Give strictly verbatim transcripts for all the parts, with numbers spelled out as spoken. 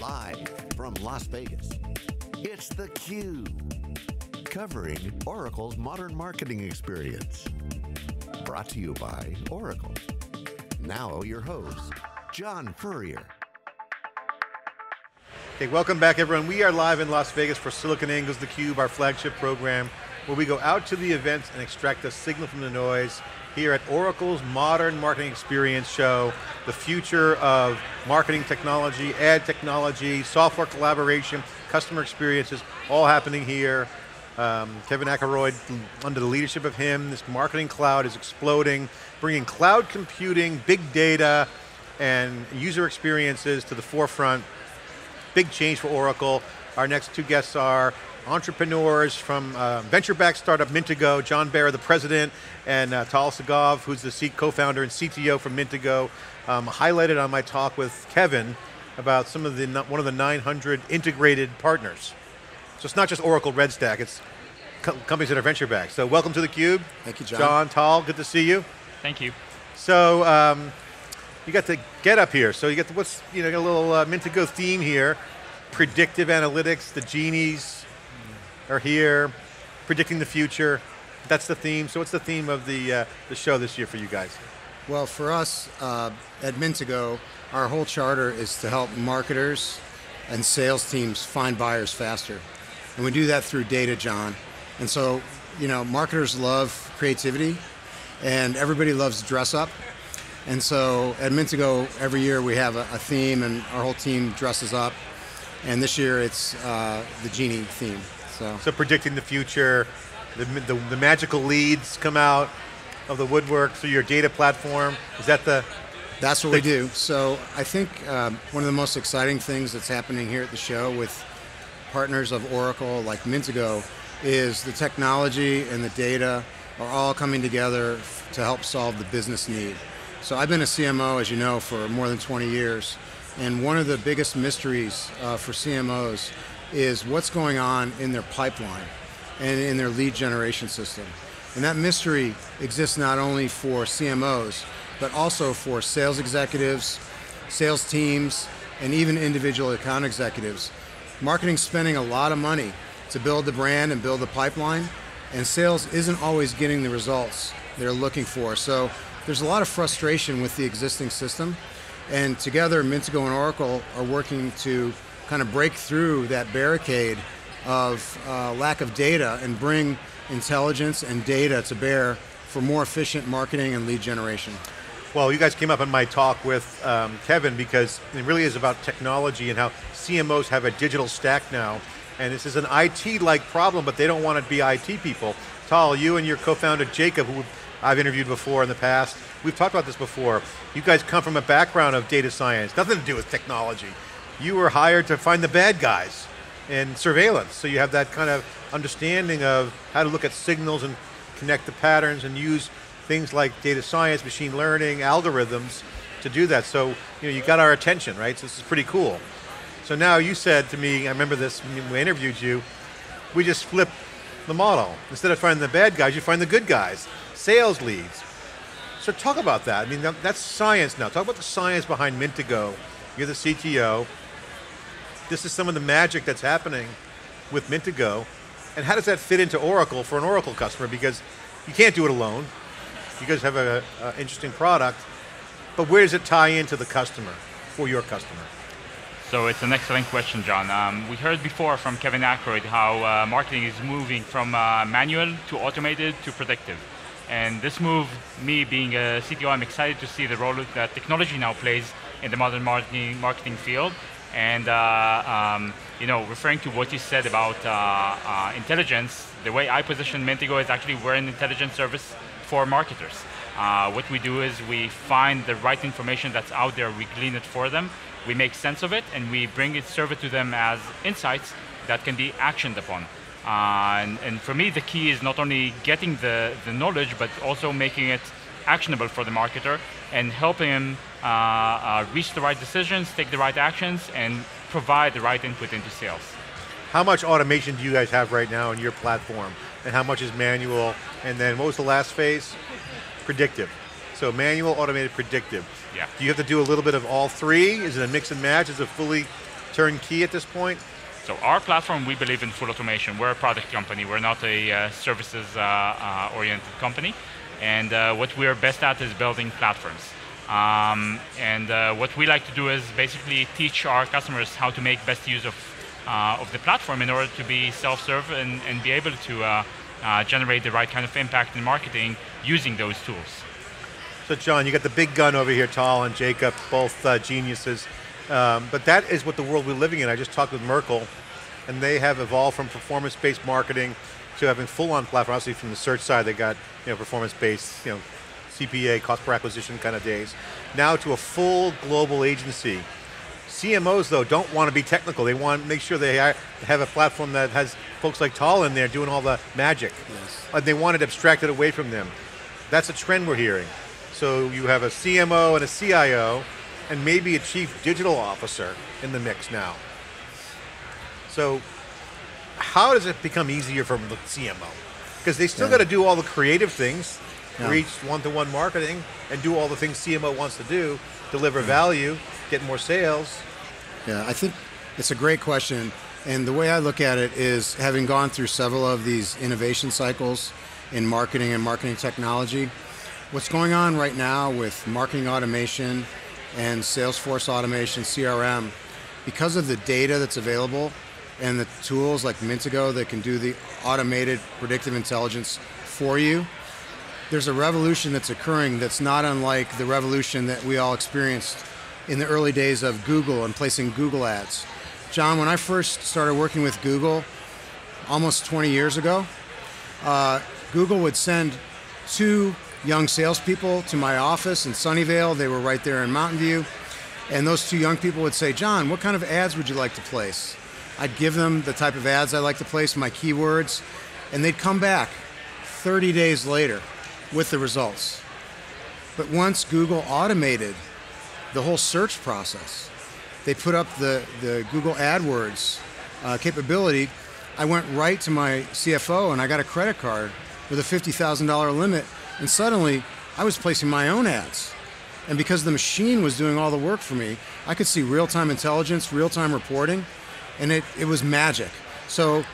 Live from Las Vegas, it's theCUBE, covering Oracle's modern marketing experience. Brought to you by Oracle. Now your host, John Furrier. Hey, welcome back everyone. We are live in Las Vegas for SiliconANGLE's theCUBE, our flagship program, where we go out to the events and extract the signal from the noise here at Oracle's Modern Marketing Experience Show, the future of marketing technology, ad technology, software collaboration, customer experiences, all happening here. Um, Kevin Ackerroyd, under the leadership of him, this marketing cloud is exploding, bringing cloud computing, big data, and user experiences to the forefront. Big change for Oracle. Our next two guests are entrepreneurs from uh, venture-backed startup Mintigo, John Bara, the president, and uh, Tal Segalov, who's the co-founder and C T O from Mintigo. Um, highlighted on my talk with Kevin about some of the one of the nine hundred integrated partners. So it's not just Oracle Red Stack; it's co companies that are venture-backed. So welcome to theCUBE. Thank you, John. John, Tal, good to see you. Thank you. So um, you got the get up here. So you got the, what's you know got a little uh, Mintigo theme here. Predictive analytics, the genies are here, predicting the future. That's the theme. So what's the theme of the, uh, the show this year for you guys? Well, for us uh, at Mintigo, our whole charter is to help marketers and sales teams find buyers faster. And we do that through data, John. And so, you know, marketers love creativity and everybody loves dress up. And so at Mintigo, every year we have a, a theme and our whole team dresses up. And this year it's uh, the genie theme. So. so predicting the future, the, the, the magical leads come out of the woodwork through your data platform. Is that the? That's what the we do. So I think um, one of the most exciting things that's happening here at the show with partners of Oracle like Mintigo is the technology and the data are all coming together to help solve the business need. So I've been a C M O, as you know, for more than twenty years. And one of the biggest mysteries uh, for C M Os is what's going on in their pipeline and in their lead generation system. And that mystery exists not only for C M Os, but also for sales executives, sales teams, and even individual account executives. Marketing's spending a lot of money to build the brand and build the pipeline, and sales isn't always getting the results they're looking for. So there's a lot of frustration with the existing system, and together Mintigo and Oracle are working to kind of break through that barricade of uh, lack of data and bring intelligence and data to bear for more efficient marketing and lead generation. Well, you guys came up in my talk with um, Kevin because it really is about technology and how C M Os have a digital stack now, and this is an I T-like problem, but they don't want to be I T people. Tal, you and your co-founder Jacob, who I've interviewed before in the past, we've talked about this before. You guys come from a background of data science, nothing to do with technology. You were hired to find the bad guys in surveillance. So you have that kind of understanding of how to look at signals and connect the patterns and use things like data science, machine learning, algorithms to do that. So you know, you got our attention, right? So this is pretty cool. So now you said to me, I remember this when we interviewed you, we just flipped the model. Instead of finding the bad guys, you find the good guys, sales leads. So talk about that. I mean, that's science now. Talk about the science behind Mintigo. You're the C T O. This is some of the magic that's happening with Mintigo. And how does that fit into Oracle for an Oracle customer? Because you can't do it alone. You guys have an interesting product, but where does it tie into the customer, for your customer? So it's an excellent question, John. Um, we heard before from Kevin Ackerroyd how uh, marketing is moving from uh, manual to automated to predictive. And this move, me being a C T O, I'm excited to see the role that technology now plays in the modern marketing, marketing field. And uh, um, you know, referring to what you said about uh, uh, intelligence, the way I position Mintigo is actually we're an intelligence service for marketers. Uh, what we do is we find the right information that's out there, we glean it for them, we make sense of it, and we bring it, serve it to them as insights that can be actioned upon. Uh, and, and for me, the key is not only getting the, the knowledge, but also making it actionable for the marketer and helping him uh, uh, reach the right decisions, take the right actions, and provide the right input into sales. How much automation do you guys have right now in your platform? And how much is manual? And then what was the last phase? Predictive. So manual, automated, predictive. Yeah. Do you have to do a little bit of all three? Is it a mix and match? Is it fully turnkey at this point? So our platform, we believe in full automation. We're a product company. We're not a uh, services-oriented uh, uh, company. And uh, what we are best at is building platforms. Um, and uh, what we like to do is basically teach our customers how to make best use of, uh, of the platform in order to be self-serve and, and be able to uh, uh, generate the right kind of impact in marketing using those tools. So John, you got the big gun over here, Tal and Jacob, both uh, geniuses. Um, but that is what the world we're living in. I just talked with Merkle, and they have evolved from performance-based marketing to having full-on platform. Obviously from the search side, they got you know, performance-based, you know, C P A, cost per acquisition kind of days. Now to a full global agency. C M Os though don't want to be technical. They want to make sure they have a platform that has folks like Tal in there doing all the magic. Yes. And they want it abstracted away from them. That's a trend we're hearing. So you have a C M O and a C I O and maybe a chief digital officer in the mix now. So how does it become easier for the C M O? Because they still yeah. got to do all the creative things, yeah. reach one-to-one marketing, and do all the things C M O wants to do, deliver yeah. value, get more sales. Yeah, I think it's a great question. And the way I look at it is, having gone through several of these innovation cycles in marketing and marketing technology, what's going on right now with marketing automation and Salesforce automation, C R M, because of the data that's available and the tools like Mintigo that can do the automated predictive intelligence for you, there's a revolution that's occurring that's not unlike the revolution that we all experienced in the early days of Google and placing Google ads. John, when I first started working with Google almost twenty years ago, uh, Google would send two young salespeople to my office in Sunnyvale. They were right there in Mountain View. And those two young people would say, John, what kind of ads would you like to place? I'd give them the type of ads I like to place, my keywords, and they'd come back thirty days later with the results. But once Google automated the whole search process, they put up the, the Google AdWords uh, capability, I went right to my C F O and I got a credit card with a fifty thousand dollar limit, and suddenly I was placing my own ads. And because the machine was doing all the work for me, I could see real-time intelligence, real-time reporting, and it, it was magic. So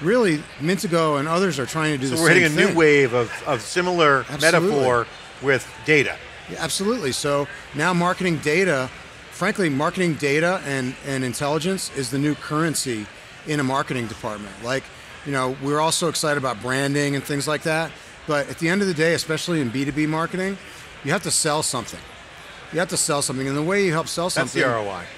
really, Mintigo and others are trying to do so the same thing. So we're hitting a new wave of, of similar absolutely. Metaphor with data. Yeah, absolutely, so now marketing data, frankly, marketing data and, and intelligence is the new currency in a marketing department. Like, you know, we're also excited about branding and things like that, but at the end of the day, especially in B two B marketing, you have to sell something. You have to sell something, and the way you help sell something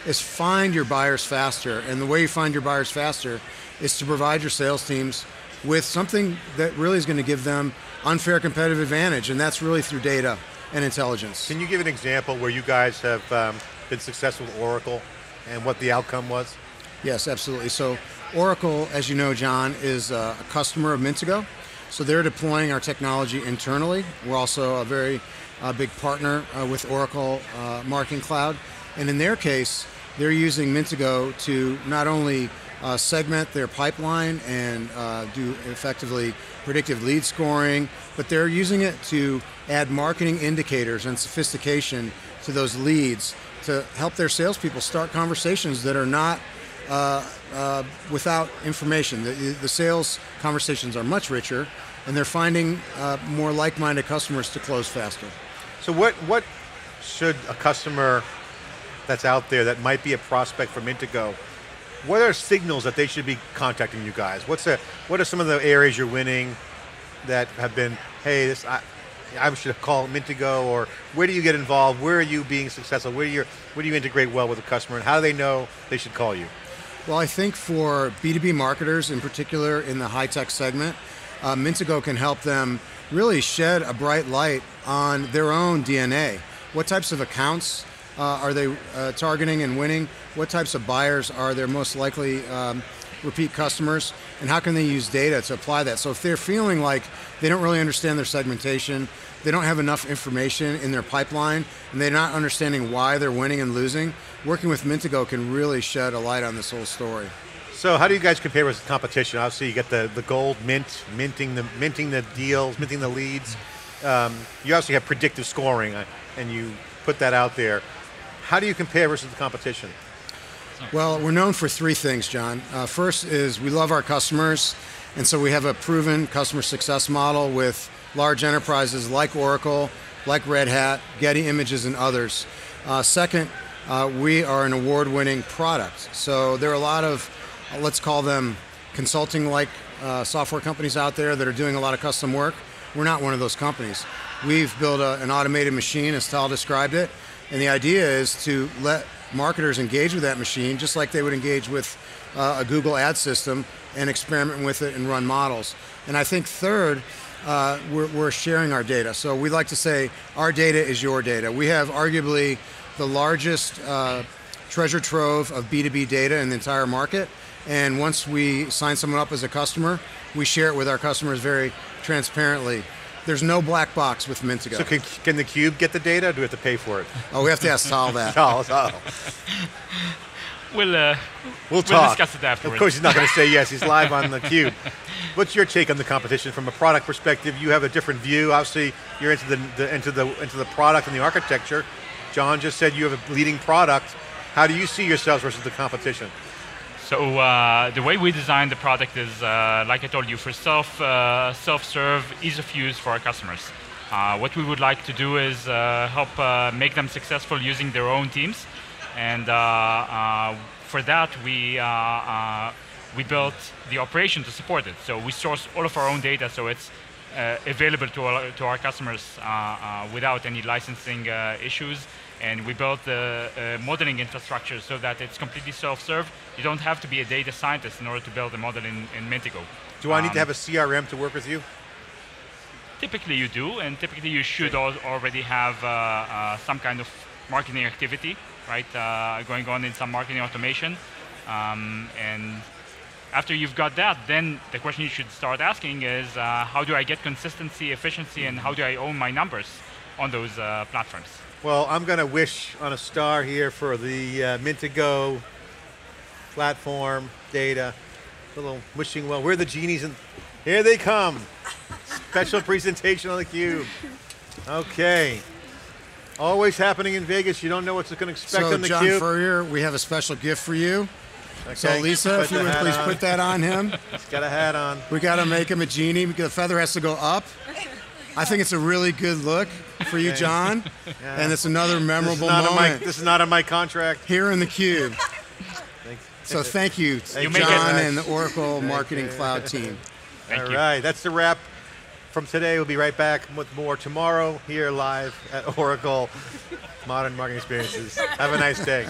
is find your buyers faster, and the way you find your buyers faster is to provide your sales teams with something that really is going to give them unfair competitive advantage, and that's really through data and intelligence. Can you give an example where you guys have um, been successful with Oracle and what the outcome was? Yes, absolutely. So Oracle, as you know, John, is a customer of Mintigo, so they're deploying our technology internally. We're also a very A big partner uh, with Oracle uh, Marketing Cloud. And in their case, they're using Mintigo to not only uh, segment their pipeline and uh, do effectively predictive lead scoring, but they're using it to add marketing indicators and sophistication to those leads to help their salespeople start conversations that are not uh, uh, without information. The, the sales conversations are much richer, and they're finding uh, more like-minded customers to close faster. So what, what should a customer that's out there that might be a prospect for Mintigo, what are signals that they should be contacting you guys? What's the, what are some of the areas you're winning that have been, hey, this, I, I should call Mintigo, or where do you get involved? Where are you being successful? Where do you, where do you integrate well with the customer, and how do they know they should call you? Well, I think for B two B marketers in particular in the high-tech segment, uh, Mintigo can help them really shed a bright light on their own D N A. What types of accounts uh, are they uh, targeting and winning? What types of buyers are their most likely um, repeat customers? And how can they use data to apply that? So if they're feeling like they don't really understand their segmentation, they don't have enough information in their pipeline, and they're not understanding why they're winning and losing, working with Mintigo can really shed a light on this whole story. So how do you guys compare with the competition? Obviously you got the, the gold mint, minting the, minting the deals, minting the leads. Um, you obviously have predictive scoring and you put that out there. How do you compare versus the competition? Well, we're known for three things, John. Uh, first is we love our customers, and so we have a proven customer success model with large enterprises like Oracle, like Red Hat, Getty Images, and others. Uh, second, uh, we are an award-winning product. So there are a lot of, uh, let's call them consulting-like uh, software companies out there that are doing a lot of custom work. We're not one of those companies. We've built a, an automated machine, as Tal described it, and the idea is to let marketers engage with that machine just like they would engage with uh, a Google ad system and experiment with it and run models. And I think third, uh, we're, we're sharing our data. So we like to say our data is your data. We have arguably the largest uh, treasure trove of B two B data in the entire market. And once we sign someone up as a customer, we share it with our customers very transparently. There's no black box with Mintigo. So can, can theCUBE get the data, or do we have to pay for it? Oh, we have to ask Tal that. Tal, Tal. We'll, uh, we'll, we'll discuss it afterwards. Of course he's not going to say yes, he's live on theCUBE. What's your take on the competition from a product perspective? You have a different view. Obviously, you're into the, the, into the, into the product and the architecture. John just said you have a leading product. How do you see yourselves versus the competition? So uh, the way we design the product is, uh, like I told you, for self, uh, self-serve, ease of use for our customers. Uh, what we would like to do is uh, help uh, make them successful using their own teams. And uh, uh, for that, we, uh, uh, we built the operation to support it. So we source all of our own data, so it's uh, available to our, to our customers uh, uh, without any licensing uh, issues. And we built the uh, uh, modeling infrastructure so that it's completely self-serve. You don't have to be a data scientist in order to build a model in, in Mintigo. Do I um, need to have a C R M to work with you? Typically you do, and typically you should al already have uh, uh, some kind of marketing activity, right? Uh, going on in some marketing automation. Um, and after you've got that, then the question you should start asking is, uh, how do I get consistency, efficiency, and how do I own my numbers on those uh, platforms? Well, I'm going to wish on a star here for the uh, Mintigo platform, data, a little wishing well. We're the genies, and here they come. Special presentation on theCUBE. Okay. Always happening in Vegas. You don't know what you're going to expect on theCUBE. So John Furrier, we have a special gift for you. Okay. So Lisa, if you would please put that on him. He's got a hat on. We got to make him a genie. The feather has to go up. I think it's a really good look for you, John, yeah. And it's another memorable this moment. My, this is not on my contract. Here in theCUBE. So thank you, thank John you. and the Oracle Marketing Cloud team. Thank All you. right, that's the wrap from today. We'll be right back with more tomorrow here live at Oracle Modern Marketing Experiences. Have a nice day.